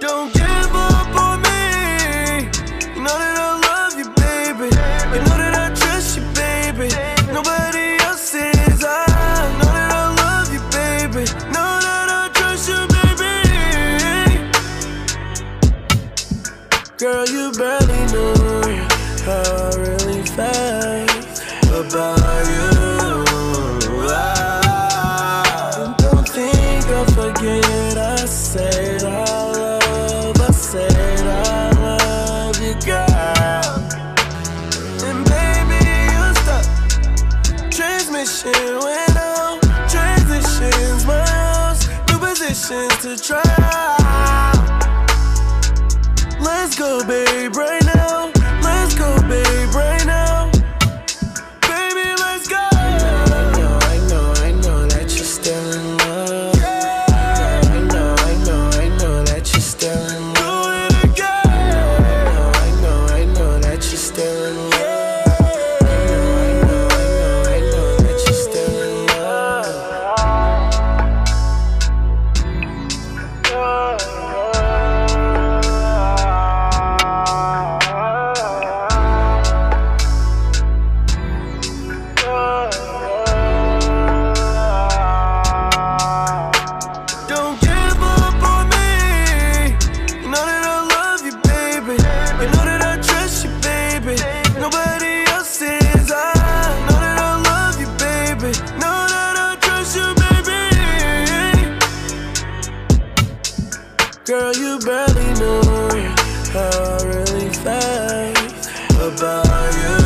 Don't give up on me. You know that I love you, baby. You know that I trust you, baby. Nobody else says I know that I love you, baby. Know that I trust you, baby. Girl, you barely know how I really felt about you. I don't think I'll forget I said I. Went on transitions, my house, new positions to try out. Let's go, babe, right now. Let's go, babe, right now. Baby, let's go. I know that you're still in love. I know that you're still in love. Do it again. I know that you're still in love. Girl, you barely know how I really felt about you.